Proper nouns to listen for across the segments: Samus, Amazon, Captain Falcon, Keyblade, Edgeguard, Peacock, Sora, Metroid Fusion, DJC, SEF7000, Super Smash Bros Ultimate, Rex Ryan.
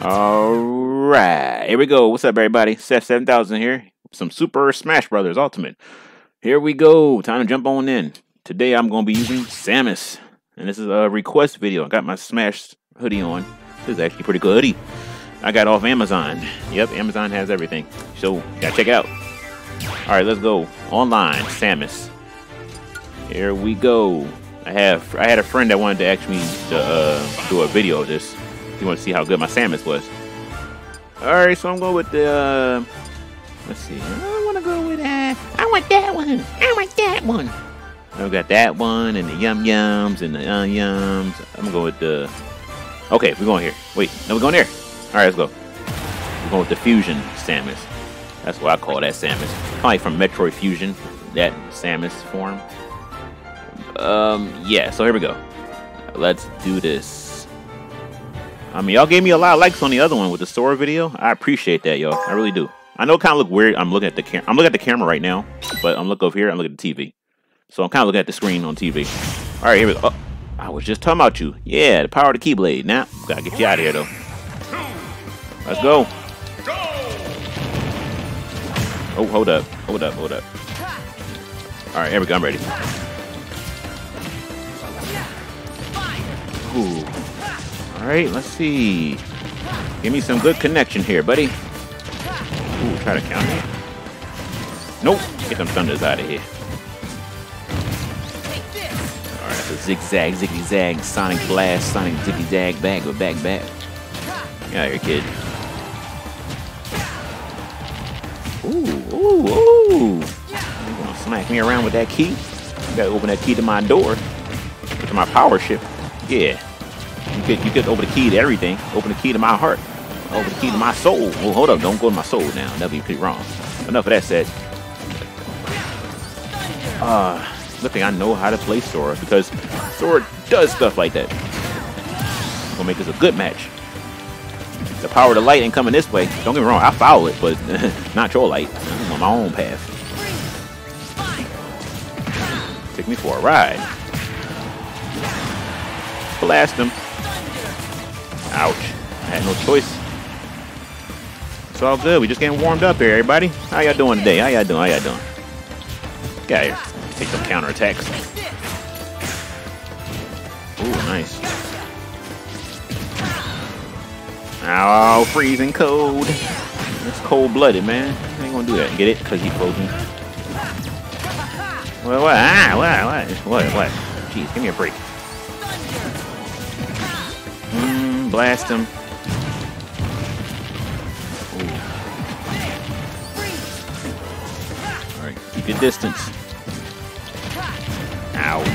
Alright, here we go. What's up, everybody? SEF7000 here. Some Super Smash Bros Ultimate. Here we go. Time to jump on in. Today I'm going to be using Samus. And this is a request video. I got my Smash hoodie on. This is actually a pretty good hoodie. I got off Amazon. Yep, Amazon has everything. So, you gotta check it out. Alright, let's go. Online, Samus. Here we go. I had a friend that wanted to actually do a video of this. You want to see how good my Samus was. Alright, so I'm going with the, let's see, I want to go with, I want that one, I want that one. I got that one, and the yum-yums, and the yums. I'm going to go with the, okay, we're going here. Wait, no, we're going there. Alright, let's go. We're going with the Fusion Samus. That's what I call that Samus. Probably from Metroid Fusion, that Samus form. Yeah, so here we go. Let's do this. I mean, y'all gave me a lot of likes on the other one with the Sora video. I appreciate that, y'all. I really do. I know it kind of look weird. I'm looking at the camera. I'm looking at the camera right now, but I'm looking over here. I'm looking at the TV. So I'm kind of looking at the screen on TV. All right, here we go. Oh, I was just talking about you. Yeah, the power of the Keyblade. Now, gotta get you out of here, though. Let's go. Oh, hold up. Hold up. Hold up. All right, here we go. I'm ready. Ooh. Alright, let's see. Give me some good connection here, buddy. Ooh, try to count me. Nope. Get them thunders out of here. Alright, that's a zigzag, ziggy zag, sonic blast, sonic ziggy zag, back, or back, back. Get out of here, kid. Ooh, ooh, ooh. You gonna smack me around with that key? You gotta open that key to my door. To my power ship. Yeah. You could open the key to everything. Open the key to my heart. Open the key to my soul. Well, hold up. Don't go to my soul now. That'd be pretty wrong. Enough of that said. Look, I know how to play Sora because Sora does stuff like that. It's gonna make this a good match. The power of the light ain't coming this way. Don't get me wrong. I foul it, but not your light. I'm on my own path. Take me for a ride. Blast him. Ouch. I had no choice. It's all good. We just getting warmed up here, everybody. How y'all doing today? How y'all doing? How y'all doing? Get out of here. Take some counterattacks. Ooh, nice. Ow, freezing cold. That's cold-blooded, man. I ain't gonna do that. Get it? Because he frozen. What? Ah, what? Jeez, give me a break. Blast him. Ooh. All right, keep your distance. Ouch.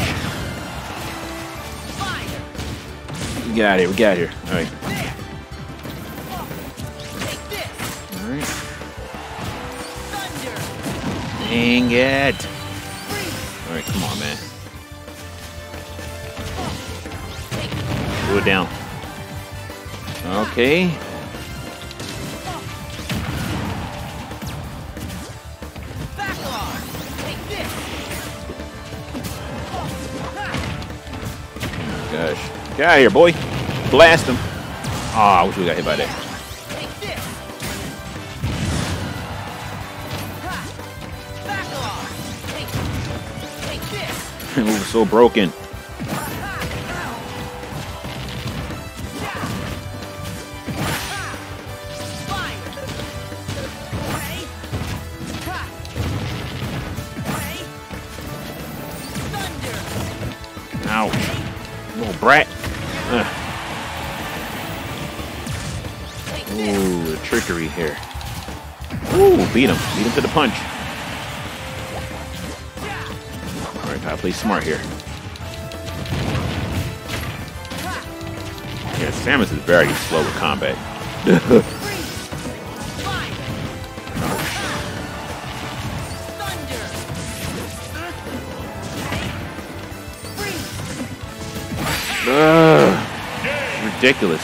We got it, we got here. All right. All right. Dang it. All right, come on, man. Do it down. Okay. Back on. Take this. Oh, gosh. Get out of here, boy. Blast him. Oh, I wish we got hit by that. Take this. Back on. Take this. It was so broken. Ouch. Little brat. Ooh, the trickery here. Ooh, beat him. Beat him to the punch. Alright, gotta play smart here. Yeah, Samus is very slow with combat. Ridiculous.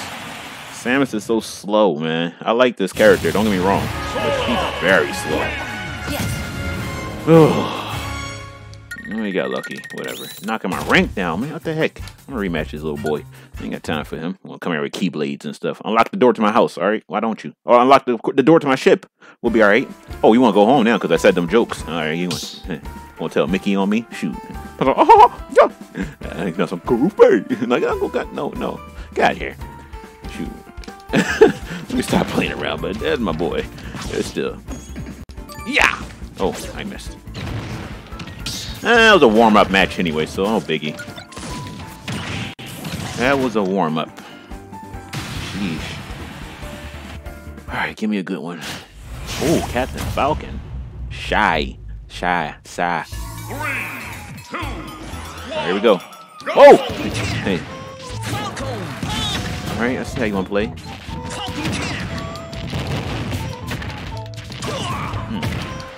Samus is so slow, man. I like this character, don't get me wrong. But she's very slow. Yes. We got lucky. Whatever. Knocking my rank down, man. What the heck? I'm gonna rematch this little boy. I ain't got time for him. I'm gonna come here with Keyblades and stuff. Unlock the door to my house, alright? Why don't you? Or unlock the door to my ship. We'll be alright. Oh, you wanna go home now because I said them jokes. Alright, you wanna tell Mickey on me? Shoot. Oh, yeah. I got some groupie. Like, I got no. Get out of here. Shoot. Let me stop playing around, but that's my boy. It's still. Yeah! Oh, I missed. That was a warm-up match anyway, so no biggie. That was a warm-up. Jeez. Alright, give me a good one. Oh, Captain Falcon. Sigh. 3, 2, 1. Here we go. Oh! Hey. Alright, I see how you want to play.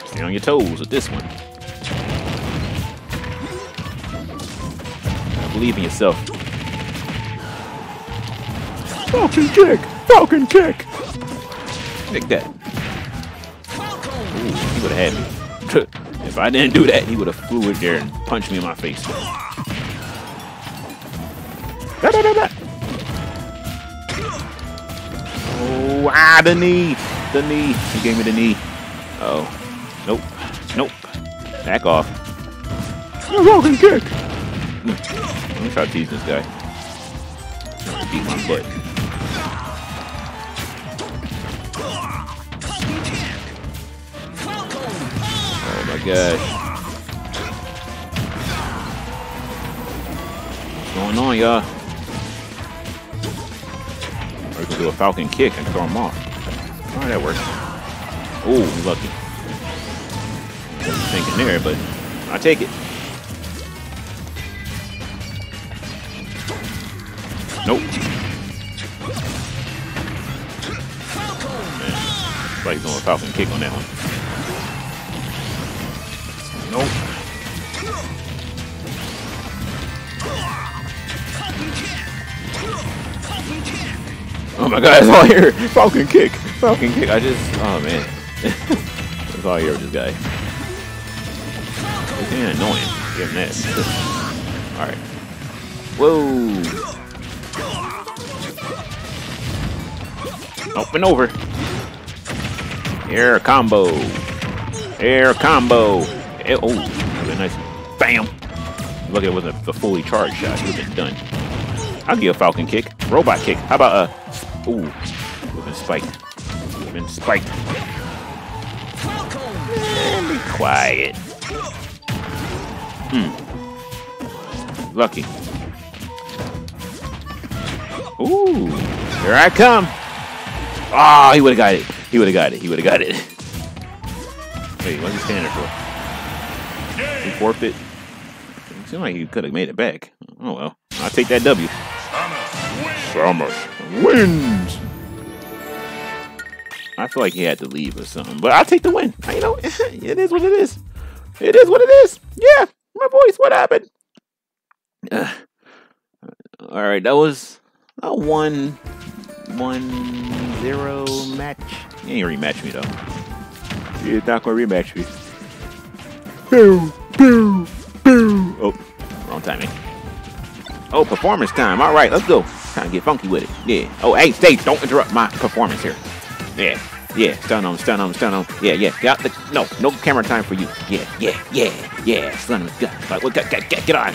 Stay on your toes with this one. Believe in yourself. Falcon kick! Take that. Ooh, he would have had me. If I didn't do that, he would have flew in there and punched me in my face. Oh, the knee. He gave me the knee. Oh, nope. Back off. Falcon kick. Let me try to tease this guy. Beat my foot. Oh my gosh. What's going on, y'all? Or we can do a Falcon kick and throw him off. Alright, that works. Ooh, lucky. Wasn't thinking there, but I take it. Nope. Man, like doing a Falcon kick on that one. Nope. Oh my God, it's all here. Falcon kick. Oh man. It's all here with this guy. It's getting annoying. Give him that. All right. Whoa. Up and over. Air combo. Air, oh, that was nice. Bam. Look, it wasn't a fully charged shot. It would have been done. I'll give a Falcon kick. Robot kick. How about a... Ooh. We've been spiked. Be quiet. Lucky. Ooh. Here I come. Ah, oh, he would have got it. Wait, what's he standing there for? He forfeit? It seemed like he could have made it back. Oh well. I'll take that W. Samus wins! I feel like he had to leave or something, but I'll take the win. You know, it is what it is. Yeah, my voice, what happened? Alright, that was a 1-0 match. You ain't rematch me though. You're not gonna rematch me. Boo. Oh, wrong timing. Oh, performance time. All right, let's go. Time to get funky with it. Yeah. Oh, hey, stay. Don't interrupt my performance here. Yeah. Yeah. Stun on. Yeah. Got the no camera time for you. Yeah. Stun him. Get on.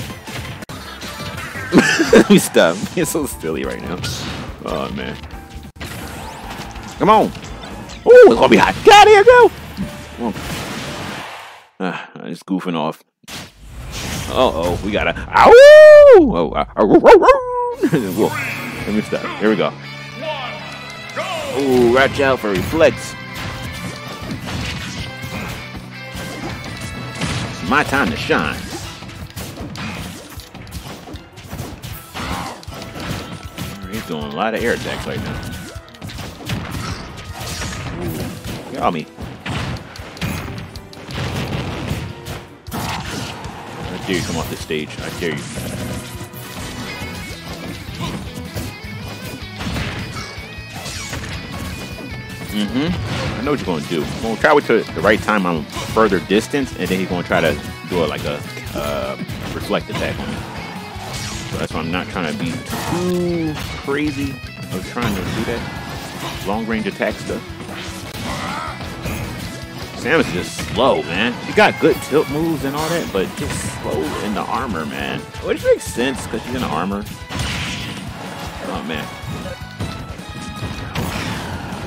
We stop. It's so silly right now. Oh man. Come on! Ooh, it's gonna be hot. Get out of here, go! I'm just goofing off. Uh-oh, we gotta... Ow! Oh, let me stop. Here we go. Ooh, watch out for reflex. It's my time to shine. He's doing a lot of air attacks right now. Got me. I dare you come off this stage. I dare you. I know what you're going to do. I'm going to try it to the right time on further distance, and then he's going to try to do it like a reflect attack. So that's why I'm not trying to be too crazy of trying to do that long range attack stuff. Samus is just slow, man. She got good tilt moves and all that, but just slow in the armor, man. Which makes sense, because she's in the armor. Oh, man.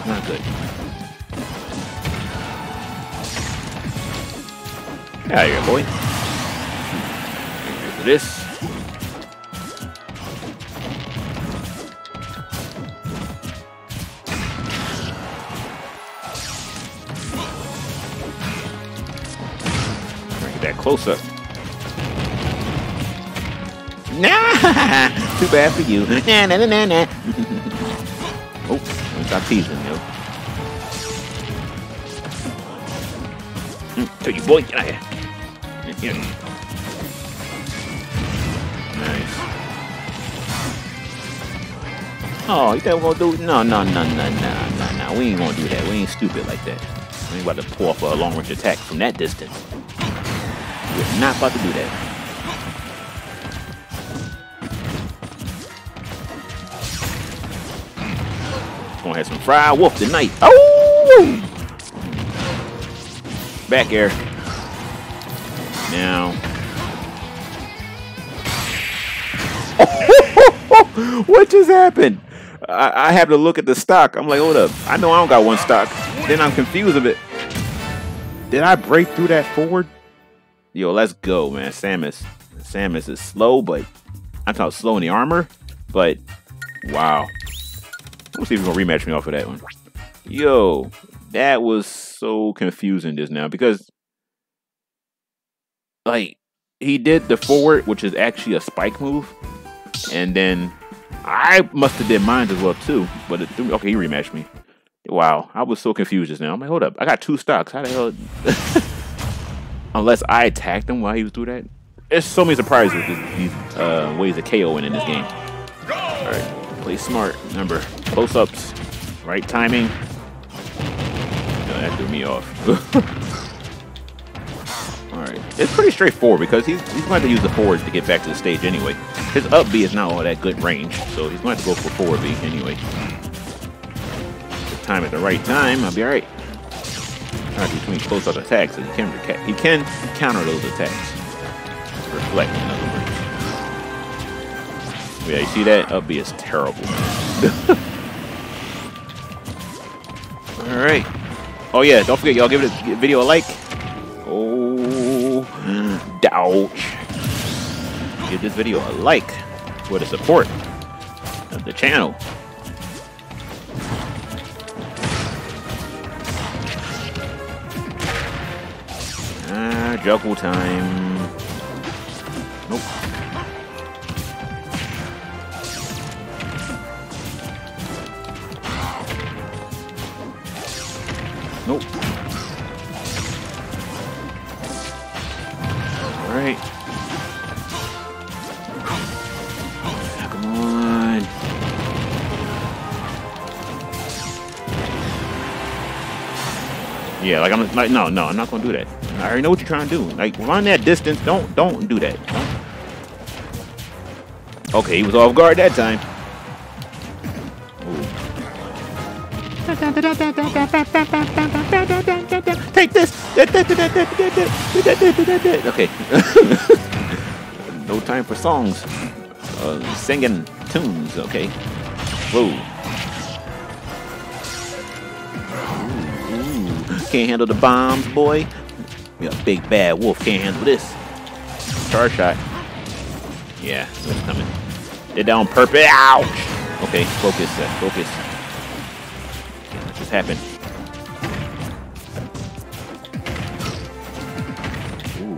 Not good. Get out of here, boy. Get for this. That close up. Nah, too bad for you. Nah, nah, nah, nah. Oh, stop teasing, yo. Tell you, boy, get out of here. Nice. Oh, you think we're gonna do? No, no, no, no, no, no, no. We ain't gonna do that. We ain't stupid like that. We ain't about to pull off a long range attack from that distance. We're not about to do that. Gonna have some fried wolf tonight. Oh! Back air. Now. Oh, what just happened? I have to look at the stock. I'm like, hold up. I know I don't got one stock. Then I'm confused of it. Did I break through that forward? Yo, let's go, man. Samus. Samus is slow, but I'm talking slow in the armor, but wow. Let's see if you're gonna rematch me off of that one. Yo, that was so confusing just now because like he did the forward, which is actually a spike move, and then I must have did mine as well too. But it threw me. Okay, he rematched me. Wow, I was so confused just now. I'm like, hold up, I got two stocks. How the hell? Unless I attacked him while he was through that. There's so many surprises with these ways of KOing in this game. Alright, play smart. Remember, close-ups, right timing. No, that threw me off. Alright, it's pretty straightforward because he's going to use the forwards to get back to the stage anyway. His up B is not all that good range, so he's going to go for forward B anyway. The time at the right time, I'll be alright. Between close-up attacks, and he can counter those attacks. Reflect, in other words. Yeah, you see that? Up B is terrible. All right. Oh yeah, don't forget, y'all give this video a like. Oh, ouch! Give this video a like for the support of the channel. Juggle time. Nope. Nope. All right. Come on. Yeah, like I'm like no, I'm not gonna do that. I already know what you're trying to do. Like, run that distance. Don't do that. Okay, he was off guard that time. Ooh. Take this. Okay. No time for songs. Singing tunes. Okay. Whoa. Ooh. Can't handle the bombs, boy. A big bad wolf can't handle this. Charge shot. Yeah, it's coming. They're down purple. Ouch! Okay, focus, focus. What just happened? Ooh.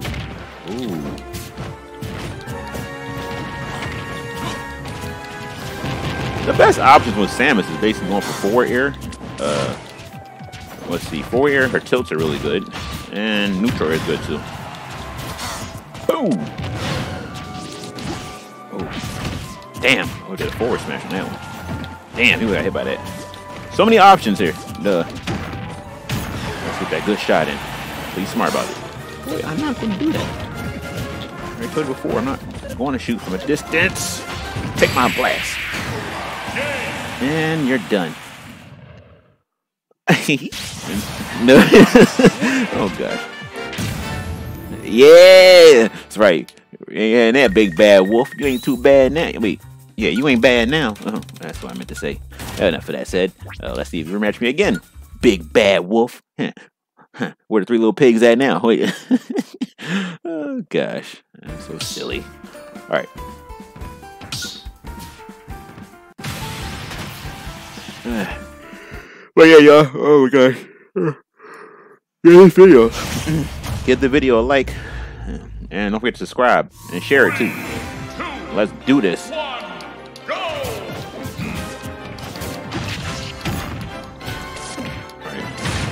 The best option with Samus is basically going for forward air. Let's see, forward air, her tilts are really good. And neutral is good too. Boom! Oh. Damn! Oh, did a forward smash on that one. Damn, he got hit by that. So many options here. Duh. Let's get that good shot in. Be smart about it. Wait, I'm not gonna do that. I played before. I'm not going to shoot from a distance. Take my blast. And you're done. No. Oh, gosh. Yeah, that's right. Yeah, and that big bad wolf. You ain't too bad now. Wait, yeah, you ain't bad now. Oh, that's what I meant to say. Enough of that said. Let's see if you rematch me again. Big bad wolf. Huh. Huh. Where the three little pigs at now? Wait. Oh, gosh. I'm so silly. All right. Well, yeah, y'all. Oh, my gosh. This video. Give the video a like, and don't forget to subscribe and share it too. Let's do this. Right.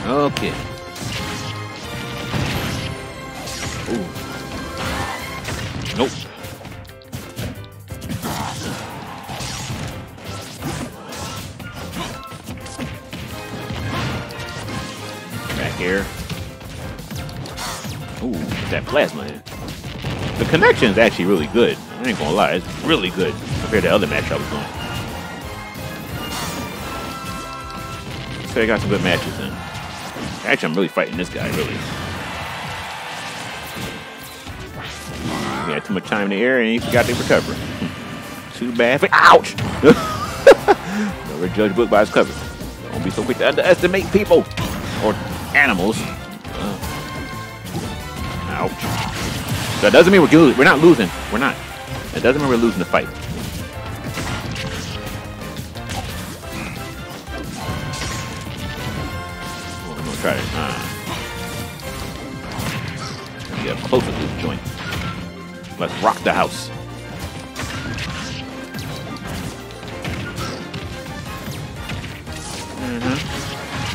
Okay. Ooh. Nope. Back here. Ooh, that plasma. The connection is actually really good. I ain't gonna lie, it's really good compared to the other match I was doing. So I got some good matches in. Actually, I'm really fighting this guy, really. He had too much time in the air and he forgot to recover. Too bad for. Ouch! Never judge a book by its cover. Don't be so quick to underestimate people or animals. Ouch. That doesn't mean we're not losing. We're not. That doesn't mean we're losing the fight. Well, I'm gonna try to get closer to this joint. Let's rock the house.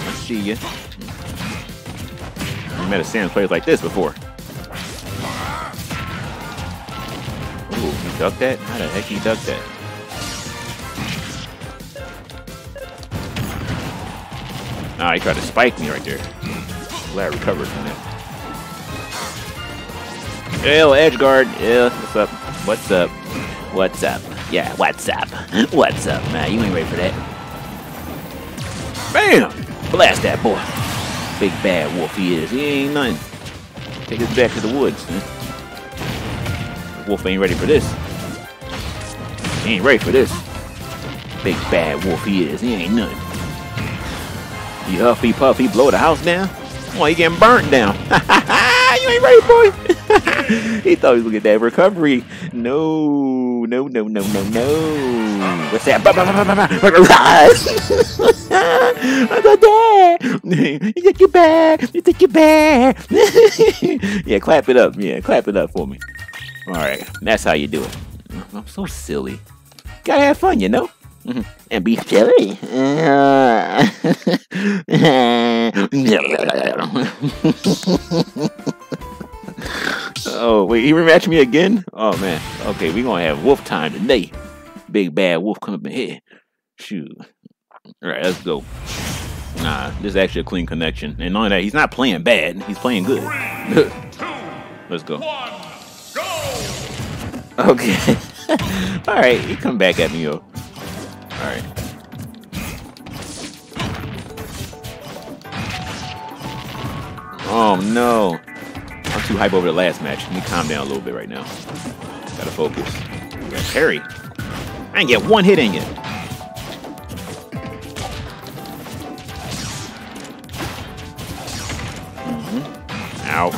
I see ya. I met a Sam player like this before. Duck that? How the heck he ducked that? Ah, he tried to spike me right there. Glad I recovered from that. Yo, Edgeguard. Yeah, what's up? What's up? What's up? Yeah, what's up? What's up, man? You ain't ready for that. Bam! Blast that boy. Big bad wolf he is. He ain't nothing. Take us back to the woods, man. Wolf ain't ready for this. He ain't ready for this. Big bad wolf he is. He ain't nothing. He huff, he puff, he blow the house down. Oh, he getting burnt down. You ain't ready, boy. He thought he was looking at that recovery. No, no, no, no, no, no. What's that? I got that. You took your bag. You took your bag. Yeah, clap it up. Yeah, clap it up for me. Alright, that's how you do it. I'm so silly. Gotta have fun, you know? And be silly. Oh, wait, he rematched me again? Oh, man. Okay, we're gonna have wolf time today. Big bad wolf come up in here. Shoot. Alright, let's go. Nah, this is actually a clean connection. And not only that, he's not playing bad. He's playing good. Let's go. Okay. Alright, you come back at me, yo. Alright. Oh, no. I'm too hype over the last match. Let me calm down a little bit right now. Gotta focus. Gotta parry. I didn't get one hit in yet. Ow.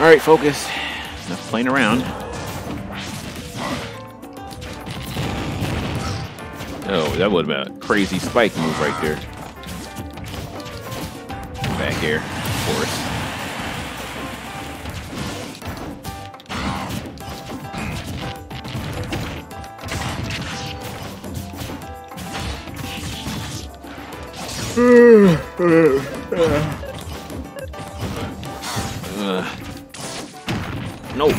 Alright, focus. Not playing around. Oh, that would have been a crazy spike move right there. Back here, of course. No. Ooh,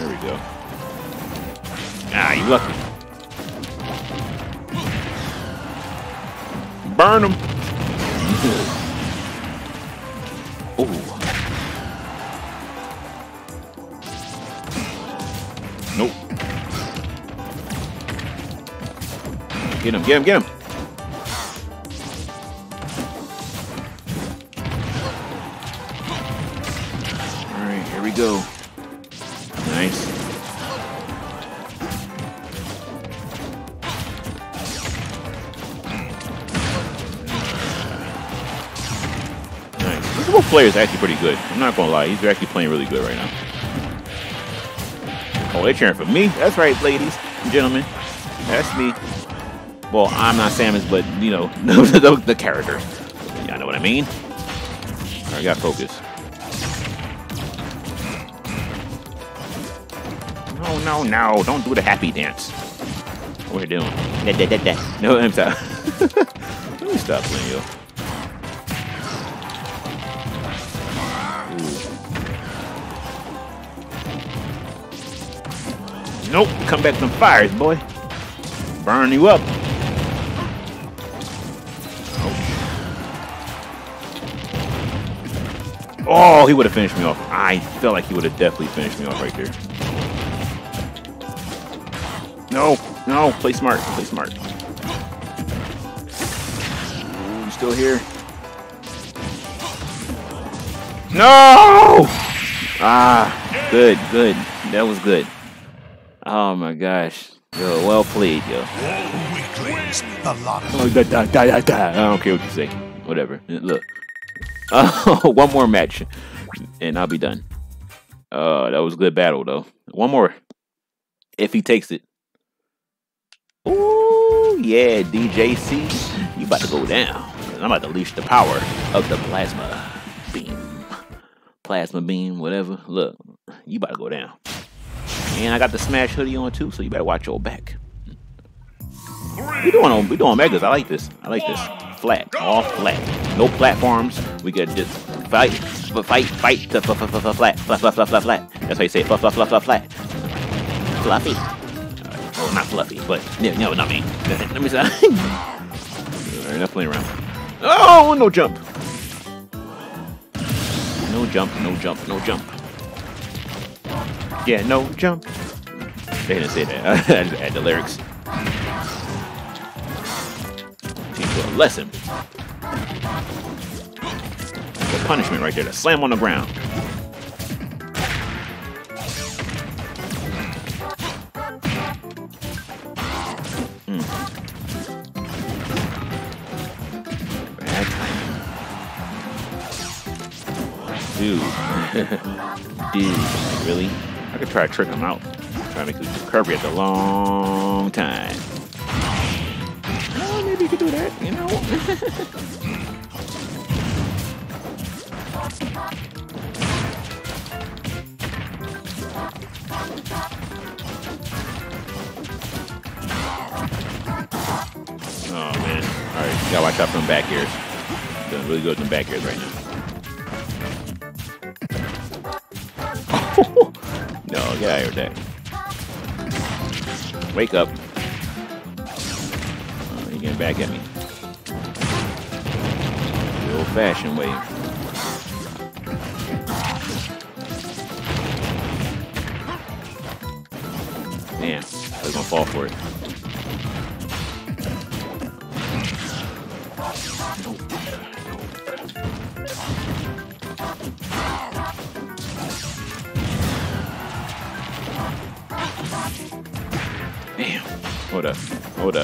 there we go. getting lucky. Burn them. Ooh. Nope. Get him, get him, get him. Alright, here we go. Nice. The player is actually pretty good. I'm not gonna lie, he's actually playing really good right now. Oh, they're cheering for me. That's right, ladies and gentlemen. That's me. Well, I'm not Samus, but you know, the character. Y'all know what I mean? Alright, I gotta focus. No, no, no! Don't do the happy dance. What are you doing? No, I'm sorry. Let me stop playing, yo. Nope, come back some fires, boy. Burn you up. Oh, he would have finished me off. I felt like he would have definitely finished me off right there. No, no, play smart, play smart. Ooh, you still here? No! Ah, good, good. That was good. Oh my gosh. Yo, well played, yo. I don't care what you say. Whatever. Look. One more match and I'll be done. That was a good battle though. One more. If he takes it. Ooh, yeah, DJC. You about to go down. I'm about to unleash the power of the plasma beam. Plasma beam, whatever. Look, you about to go down. And I got the Smash hoodie on too, so you better watch your back. We doing megas. I like this. I like this. Flat, all flat. No platforms. We could just fight to flat, flat. That's how you say it. Flat. Fluffy. Oh, not fluffy, but no, not me. Let me see. Alright, not playing around. Oh, no jump. No jump. No jump. No jump. Yeah, no jump. They didn't say that. I just add the lyrics. Teach you a lesson. The punishment right there. The slam on the ground. Dude. Dude, like, really? I could try to trick him out. Try to make it curvy at the long time. Well, maybe you could do that, you know? Oh, man. Alright, gotta watch out for them back airs. Doing really good with them back airs right now. No, get out of here, Dad. Wake up. Oh, you're getting back at me. The old-fashioned way. Damn, I was gonna fall for it. Hold up, hold up.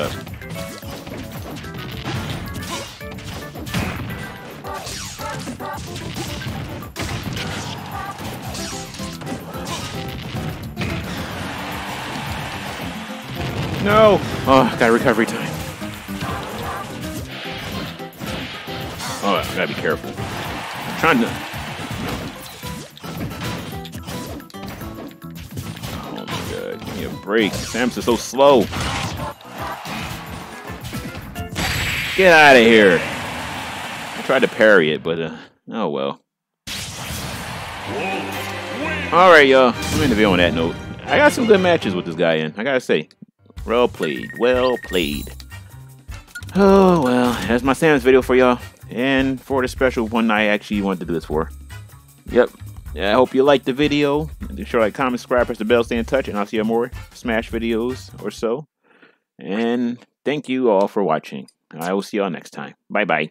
No! Oh, got recovery time. Oh, I gotta be careful. I'm trying to... Oh my god, give me a break. Samus is so slow. Get out of here! I tried to parry it, but oh well. Alright, y'all. I'm gonna be on that note. I got some good matches with this guy in. I gotta say, Well played, well played. Oh, well, that's my Samus video for y'all. And for the special one I actually wanted to do this for. Yep. I hope you liked the video. Be sure to like, comment, subscribe, press the bell, stay in touch, and I'll see you more Smash videos or so. And thank you all for watching. I will see y'all next time. Bye-bye.